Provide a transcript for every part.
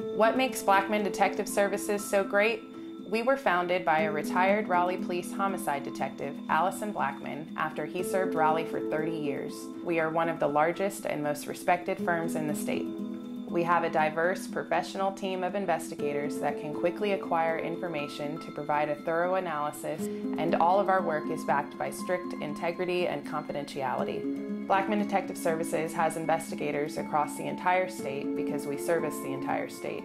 What makes Blackman Detective Services so great? We were founded by a retired Raleigh Police homicide detective, Allison Blackman, after he served Raleigh for 30 years. We are one of the largest and most respected firms in the state. We have a diverse, professional team of investigators that can quickly acquire information to provide a thorough analysis, and all of our work is backed by strict integrity and confidentiality. Blackman Detective Services has investigators across the entire state because we service the entire state.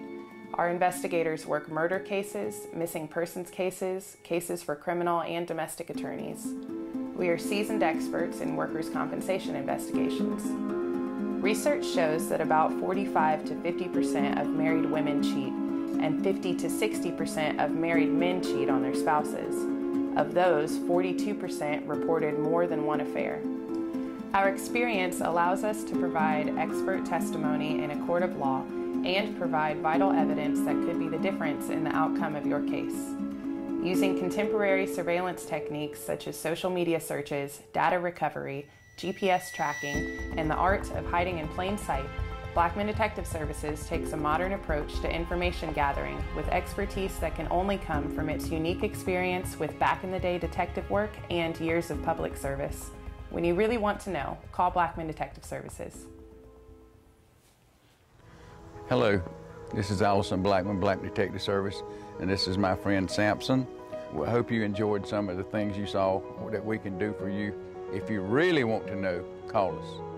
Our investigators work murder cases, missing persons cases, cases for criminal and domestic attorneys. We are seasoned experts in workers' compensation investigations. Research shows that about 45 to 50% of married women cheat, and 50 to 60% of married men cheat on their spouses. Of those, 42% reported more than one affair. Our experience allows us to provide expert testimony in a court of law and provide vital evidence that could be the difference in the outcome of your case. Using contemporary surveillance techniques such as social media searches, data recovery, GPS tracking, and the art of hiding in plain sight, Blackman Detective Services takes a modern approach to information gathering with expertise that can only come from its unique experience with back-in-the-day detective work and years of public service. When you really want to know, call Blackman Detective Services. Hello, this is Allison Blackman, Blackman Detective Service, and this is my friend Sampson. We hope you enjoyed some of the things you saw that we can do for you. If you really want to know, call us.